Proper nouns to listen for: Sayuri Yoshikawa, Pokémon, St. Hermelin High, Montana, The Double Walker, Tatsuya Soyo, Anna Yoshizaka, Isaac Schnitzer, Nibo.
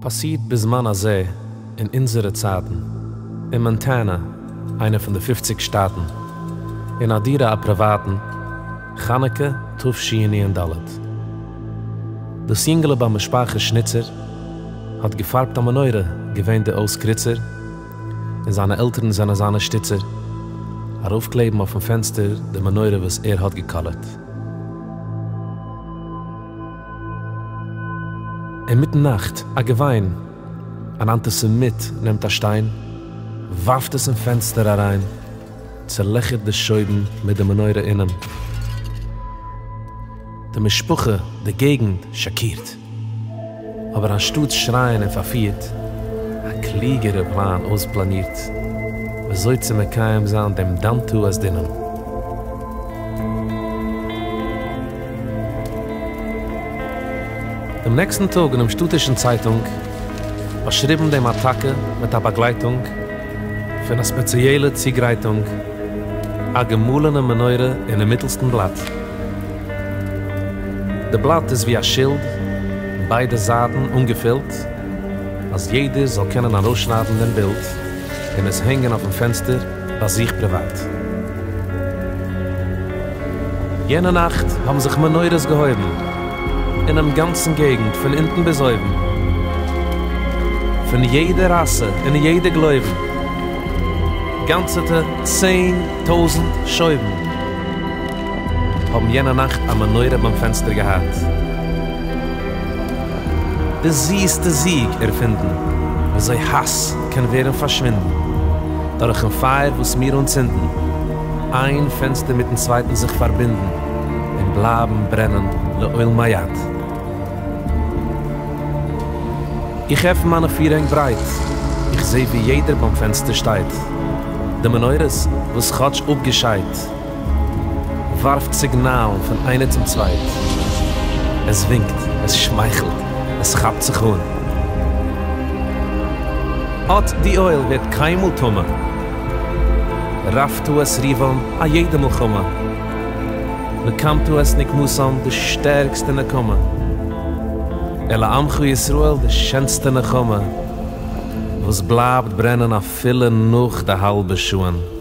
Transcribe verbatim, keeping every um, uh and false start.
Passiert bis Manasee in unsere Zeiten, in Montana, einer von den fünfzig Staaten, in Adira a Privaten, Chaneke, Tufschieni und Dalet. Der Single beim Isaac Schnitzer hat gefarbt am Neure gewähnte Auskritzer, in seine Eltern seine seine Stitzer, er aufkleben auf dem Fenster der Neure, was er hat gekallert. In Mitternacht, a Gewein, an Antisemit nimmt a Stein, warft es im Fenster herein, zerlechet de Scheiben mit dem Neure innen. Die Mischpuche, die Gegend, schockiert. Aber ein Stutz schreien und verfiert, ein klügerer Plan ausplaniert. Was soll sie mit keinem sein, dem Dantu als denen? Am nächsten Tag in der Stuttischen Zeitung beschrieben dem Attacke mit der Begleitung für eine spezielle Ziegreitung a gemuhlene Meneure in dem mittelsten Blatt. Das Blatt ist wie ein Schild, beide Seiten ungefüllt, als jeder soll können an ausschneiden den Bild und es hängen auf dem Fenster bei sich privat. Jene Nacht haben sich Meneures gehäuben, in der ganzen Gegend, von hinten bis oben. Von jeder Rasse, in jeder Gläuben. Ganze zehntausend Scheiben haben jene Nacht am Meneure beim Fenster gehabt. Der siehste Sieg erfinden, weil sein Hass kann werden verschwinden. Dadurch ein Feier, was wir uns hinten, ein Fenster mit dem zweiten sich verbinden, im Blaben brennen, le Oil Mayat. Ich helfe meine Vierhäng breit, ich sehe, wie jeder beim Fenster steht. Der Meneures, was Gott aufgescheit, warft Signal von einer zum Zweit. Es winkt, es schmeichelt, es schabt sich hohen. Ot die Oil wird kein Mut kommen. Raff tu es rivam, a jedem Mut kommen. Bekam tu es nicht musam, der stärkste ne kommen. Ela amchu Yisroel, de schönste nechome, was bleibt brennen a viele noch de halbe Schuhen.